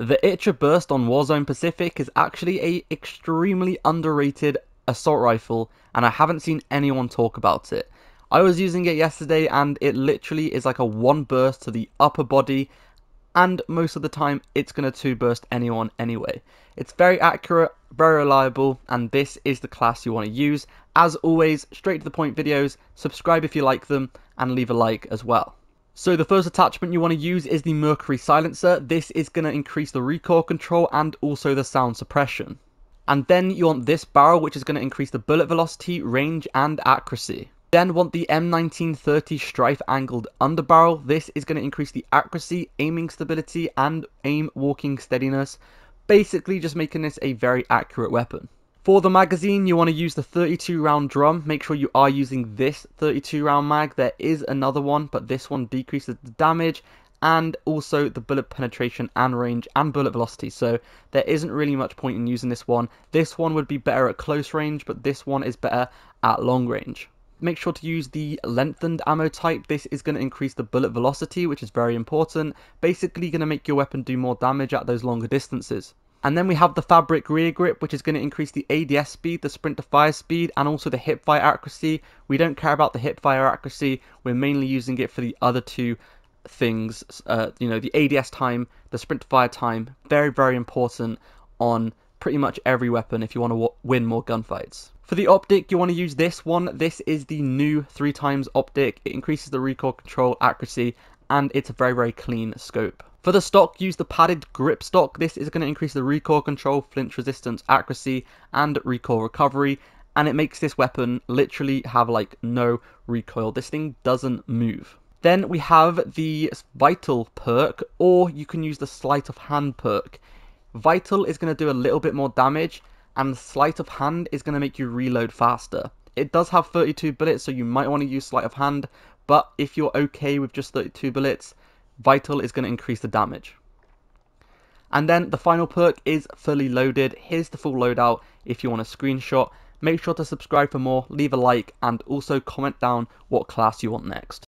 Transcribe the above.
The Itcher burst on Warzone Pacific is actually an extremely underrated assault rifle, and I haven't seen anyone talk about it. I was using it yesterday and it literally is like a one burst to the upper body, and most of the time it's going to two burst anyone anyway. It's very accurate, very reliable, and this is the class you want to use. As always, straight to the point videos, subscribe if you like them, and leave a like as well. So the first attachment you want to use is the Mercury Silencer. This is going to increase the recoil control and also the sound suppression. And then you want this barrel, which is going to increase the bullet velocity, range and accuracy. Then want the M1930 Strife Angled Underbarrel. This is going to increase the accuracy, aiming stability and aim walking steadiness, basically just making this a very accurate weapon. For the magazine, you want to use the 32 round drum. Make sure you are using this 32 round mag. There is another one, but this one decreases the damage and also the bullet penetration and range and bullet velocity, so there isn't really much point in using this one. This one would be better at close range, but this one is better at long range. Make sure to use the lengthened ammo type. This is going to increase the bullet velocity, which is very important, basically going to make your weapon do more damage at those longer distances. And then we have the fabric rear grip, which is going to increase the ADS speed, the sprint to fire speed, and also the hip fire accuracy. We don't care about the hip fire accuracy, we're mainly using it for the other two things, the ADS time, the sprint to fire time. Very, very important on pretty much every weapon if you want to win more gunfights. For the optic, you want to use this one. This is the new 3x optic. It increases the recoil control, accuracy, and it's a very, very clean scope. For the stock, use the padded grip stock. This is going to increase the recoil control, flinch resistance, accuracy, and recoil recovery, and it makes this weapon literally have like no recoil. This thing doesn't move. Then we have the vital perk, or you can use the sleight of hand perk. Vital is going to do a little bit more damage, and sleight of hand is going to make you reload faster. It does have 32 bullets, so you might want to use sleight of hand, but if you're okay with just 32 bullets, vital is going to increase the damage. And then the final perk is fully loaded. Here's the full loadout if you want a screenshot. Make sure to subscribe for more, leave a like, and also comment down what class you want next.